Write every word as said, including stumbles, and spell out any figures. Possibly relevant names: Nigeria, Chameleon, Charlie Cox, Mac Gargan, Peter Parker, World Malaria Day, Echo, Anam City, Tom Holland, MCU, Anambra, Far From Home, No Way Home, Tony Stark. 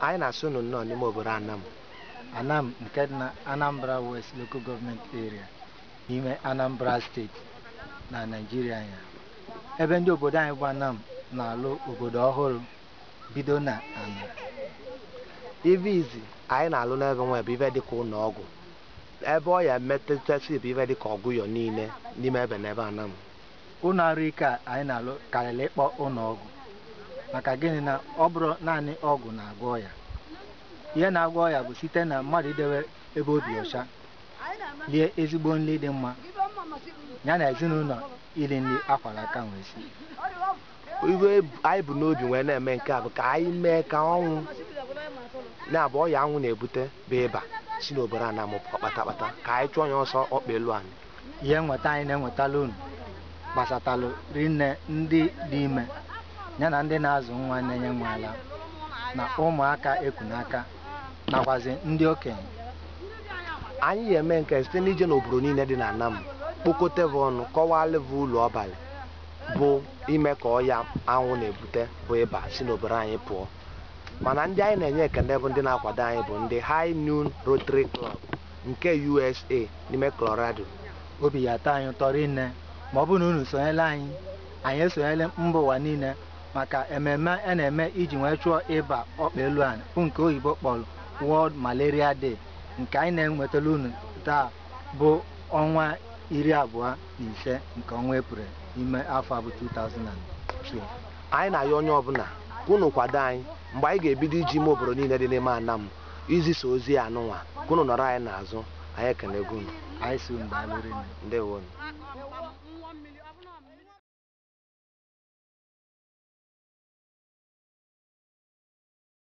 I na sunu no ni mo boro Anam. Anam Nkedna Anambra West local government area. Nime Anambra State na Nigeria ya. Ebe ndi obodo anyị Anam na alo obodo ọhụrụ bido na Anam. Ibe izi anyị na alo na ebe nwe ebe dị ka ụlọ ọgwụ. Ebe ọ ya metụtasi ebe dị ka ọgwụ yo niile n'ime ebe na ebe Anam. Ụlọ ọrụ ike anyị na alo karịrị ịkpọ ụlọ ọgwụ. Maka gịnị na ọ bụrụ naanị ọgwụ na-agwọ ya. Ihe na-agwọ ya bụ site na mmadụ idewe ebe obi ọcha. Lie ezigbo nri dị mma. Ya na ezinụlọ iri nri akwara aka nwere si. Iwe anyị bụ n'obi nwere na-eme nke a bụ ka anyị mee ka ọnwụ na-abụ ọya anwụ na-ebute bụ ịba si n'obodo a na-amụ kpata-kpata ka anyị chụọ ya ọsọ ọkpa elu anyị. Ihe nweta anyị na-enwetala unu gbasatalụ rinne ndị dị ime. Nya na ndị na-azụ nwa na-enye nwa ala na ụmụaka eku n'aka nakwazi ndị okenye. Anyị eme nke site n'ije n'obodo niile dị na Anam kpokọta bụ ọnụ kọwalụ bụ ụlọ ọbalị bụ ime ka ọya anwụ na-ebute bụ ịba si n'obodo anyị pụọ. Mana ndị anyị na-enye ekene bụ ndị na-akwado anyị bụ ndị High Noon Rotary Club nke U S A n'ime Colorado. Obi ya taa anyị tọrọ ine ma ọ bụ na unu sonyela anyị anyị esonyela mba ụwa niile maka ememe a na-eme iji nwee chụọ ịba ọkpa elu anyị bụ nke oyibo kpọrọ World Malaria Day nke anyị na-enwetala unu taa bụ ọnwa iri abụọ na ise nke ọnwa Eprel n'ime afọ abụ two thousand twelve. Anyị na-ayọ onye ọbụla ka unu kwado anyị mgbe anyị ga-ebido iji ime obodo niile dị n'ime Anam izisa ozi anụnwa ka unu nọrọ anyị n'azụ. Anyị ekenegwu unu. Anyị si unu daalụ rinne. Ndewo unu.